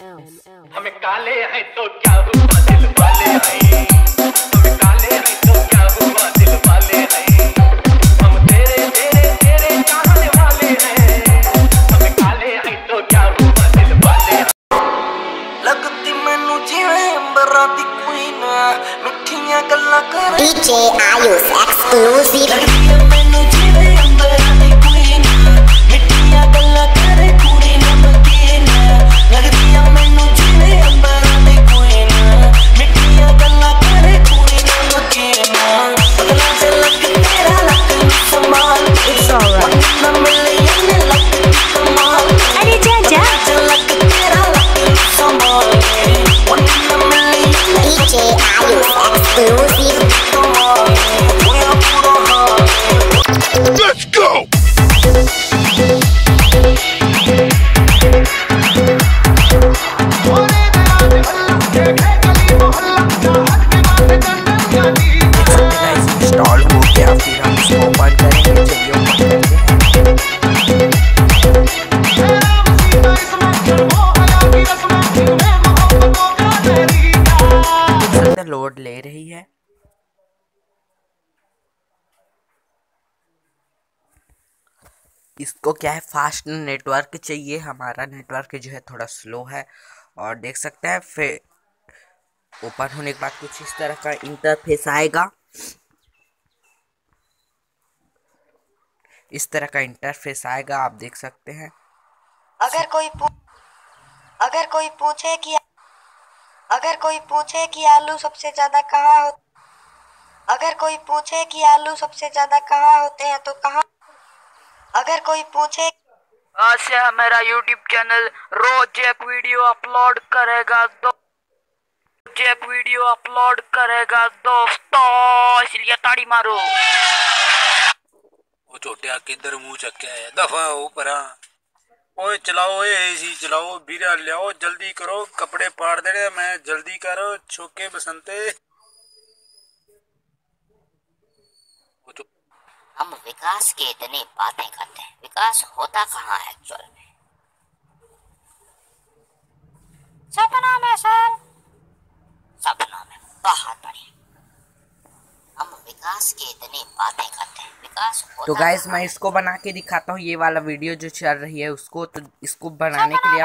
हमें काले हैं तो क्या हुआ दिल वाले हैं, हमें काले हैं तो क्या हुआ दिल वाले हैं, हम तेरे तेरे तेरे चाहने वाले हैं, हमें काले हैं तो क्या हुआ दिल वाले। लगती मैनू जिवें अंबरा दी कोई ना मिठियां गल्लां करे। DJ Ayush exclusive. लोड ले रही है। इसको क्या है, फास्ट नेटवर्क चाहिए। हमारा नेटवर्क जो है थोड़ा स्लो है और देख सकते हैं फिर ओपन होने के बाद कुछ इस तरह का इंटरफेस आएगा। इस तरह का इंटरफेस आएगा, आप देख सकते हैं। अगर कोई पूछे कि आलू सबसे ज्यादा कहाँ हो, तो कहाँ। अगर कोई पूछे, आज से हमारा YouTube चैनल रोज एक वीडियो अपलोड करेगा दोस्तों, इसलिए ताड़ी मारो। वो छोटे किधर मुँह चक्के है, दफा ऊपर। ओए चलाओ, ओए एसी चलाओ, बीरा लियाओ, जल्दी करो, कपड़े पाड़ दे रहे मैं, जल्दी करो छोके बसंते। हम विकास के इतनी बातें करते हैं, विकास होता कहाँ है एक्चुअल में? सपना में सर, सपना में। बहुत बढ़िया, हम विकास के इतनी बातें करते हैं, विकास होता। तो गाइस मैं इसको बना के दिखाता हूँ, ये वाला वीडियो जो चल रही है उसको। तो इसको बनाने के लिए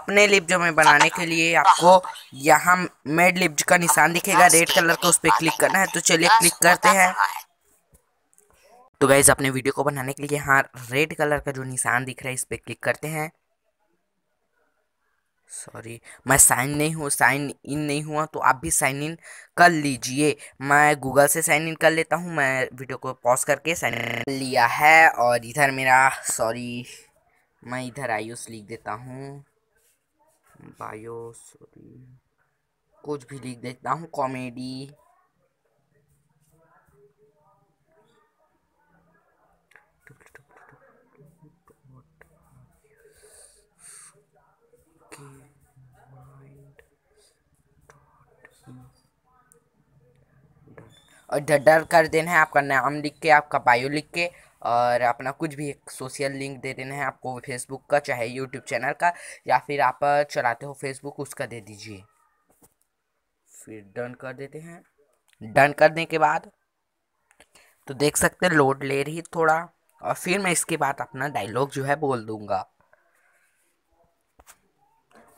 अपने लिप्ट जो मैं बनाने के लिए आपको यहाँ मेड लिप्ट का निशान दिखेगा रेड कलर का, उस पर क्लिक करना है। तो चलिए क्लिक करते हैं। तो गाइस अपने वीडियो को बनाने के लिए यहाँ रेड कलर का जो निशान दिख रहा है इस पर क्लिक करते हैं। सॉरी मैं साइन इन नहीं हुआ, तो आप भी साइन इन कर लीजिए। मैं गूगल से साइन इन कर लेता हूँ। मैं वीडियो को पॉज करके साइन इन कर लिया है और इधर मेरा सॉरी मैं इधर आयुष लिख देता हूँ, बायो सॉरी कुछ भी लिख देता हूँ, कॉमेडी। और डर कर देना है आपका नाम लिख के, आपका बायो लिख के, और अपना कुछ भी एक सोशल लिंक दे देना है आपको, फेसबुक का चाहे यूट्यूब चैनल का, या फिर आप चलाते हो फेसबुक उसका दे दीजिए। फिर डन कर देते हैं। डन करने के बाद तो देख सकते हैं लोड ले रही थोड़ा, और फिर मैं इसके बाद अपना डायलॉग जो है बोल दूंगा।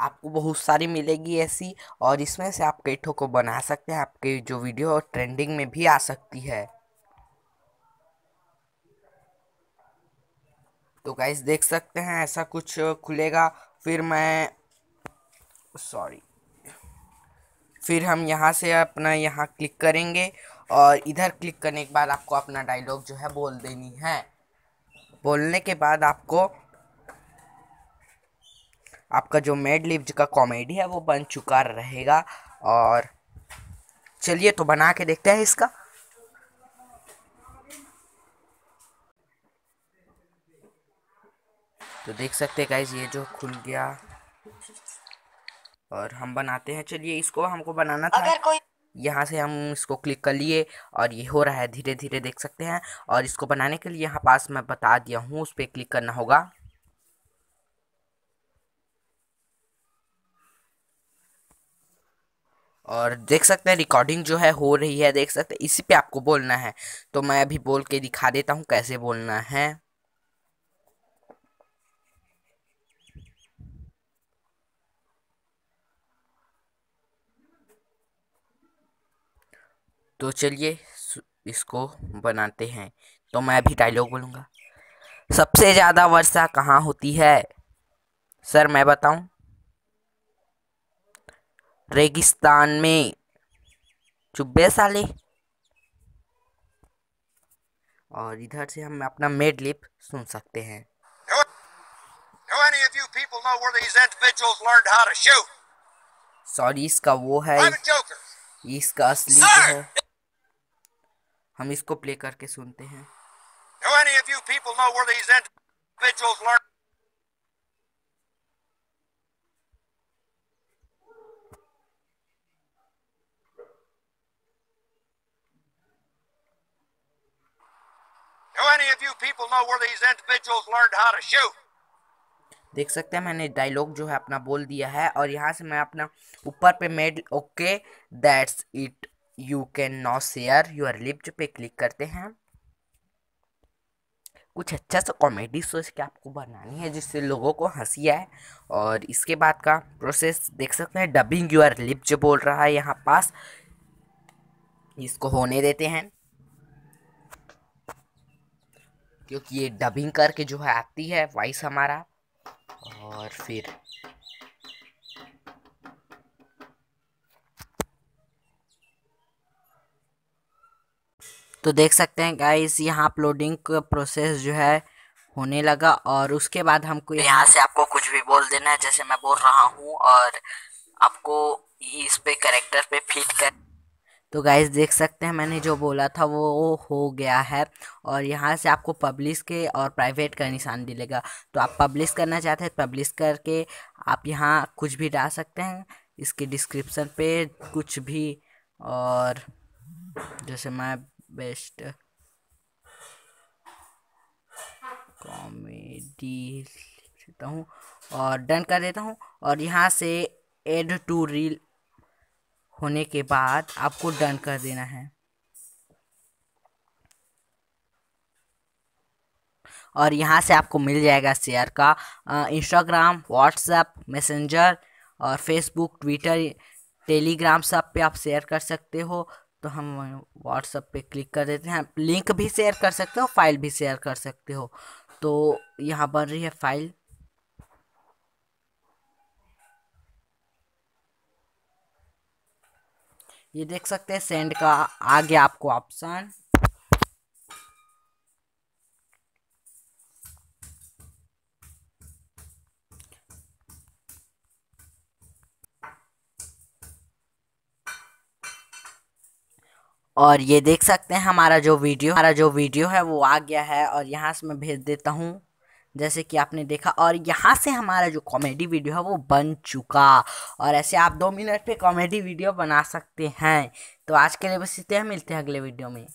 आपको बहुत सारी मिलेगी ऐसी, और इसमें से आप कैठों को बना सकते हैं, आपके जो वीडियो ट्रेंडिंग में भी आ सकती है। तो गाइस देख सकते हैं ऐसा कुछ खुलेगा। फिर मैं सॉरी फिर हम यहाँ से अपना यहाँ क्लिक करेंगे, और इधर क्लिक करने के बाद आपको अपना डायलॉग जो है बोल देनी है। बोलने के बाद आपको आपका जो मेड लिप्ट का कॉमेडी है वो बन चुका रहेगा। और चलिए तो बना के देखते हैं इसका। तो देख सकते हैं गाइज ये जो खुल गया और हम बनाते हैं। चलिए इसको हमको बनाना था, यहाँ से हम इसको क्लिक कर लिए और ये हो रहा है धीरे धीरे, देख सकते हैं। और इसको बनाने के लिए यहाँ पास मैं बता दिया हूँ, उस पर क्लिक करना होगा। और देख सकते हैं रिकॉर्डिंग जो है हो रही है, देख सकते हैं। इसी पे आपको बोलना है, तो मैं अभी बोल के दिखा देता हूँ कैसे बोलना है। तो चलिए इसको बनाते हैं। तो मैं अभी डायलॉग बोलूँगा। सबसे ज़्यादा वर्षा कहाँ होती है सर, मैं बताऊं? रेगिस्तान में। चुब्बे साले। और इधर से हम अपना मेड लिप सुन सकते हैं। सॉरी, इसका वो है, इसका असली है। हम इसको प्ले करके सुनते हैं। देख सकते हैं मैंने डायलॉग जो है अपना बोल दिया है। और यहाँ से मैं अपना ऊपर पे made okay that's it you can not share your lips पे क्लिक करते हैं। कुछ अच्छा सा कॉमेडी सोच के आपको बनानी है जिससे लोगों को हंसी आए। और इसके बाद का प्रोसेस देख सकते हैं, डबिंग योर लिप्स बोल रहा है यहाँ पास। इसको होने देते हैं क्योंकि ये डबिंग करके जो है आती है वॉइस हमारा। और फिर तो देख सकते हैं गाइस यहाँ अपलोडिंग का प्रोसेस जो है होने लगा। और उसके बाद हमको यहाँ से आपको कुछ भी बोल देना है, जैसे मैं बोल रहा हूँ। और आपको इस पे कैरेक्टर पे फिट कर। तो गाइस देख सकते हैं मैंने जो बोला था वो हो गया है। और यहाँ से आपको पब्लिश के और प्राइवेट का निशान मिलेगा। तो आप पब्लिश करना चाहते हैं, पब्लिश करके आप यहाँ कुछ भी डाल सकते हैं, इसके डिस्क्रिप्शन पे कुछ भी। और जैसे मैं बेस्ट कॉमेडी लिख देता हूँ और डन कर देता हूँ। और यहाँ से एड टू रील होने के बाद आपको डन कर देना है। और यहाँ से आपको मिल जाएगा शेयर का इंस्टाग्राम, व्हाट्सएप, मैसेंजर और फेसबुक, ट्विटर, टेलीग्राम, सब पे आप शेयर कर सकते हो। तो हम व्हाट्सएप पे क्लिक कर देते हैं। लिंक भी शेयर कर सकते हो, फाइल भी शेयर कर सकते हो। तो यहाँ बन रही है फाइल। ये देख सकते हैं सेंड का आ गया आपको ऑप्शन। और ये देख सकते हैं हमारा जो वीडियो है वो आ गया है। और यहाँ से मैं भेज देता हूँ जैसे कि आपने देखा। और यहाँ से हमारा जो कॉमेडी वीडियो है वो बन चुका। और ऐसे आप 2 मिनट पे कॉमेडी वीडियो बना सकते हैं। तो आज के लिए बस इतना है, मिलते हैं अगले वीडियो में।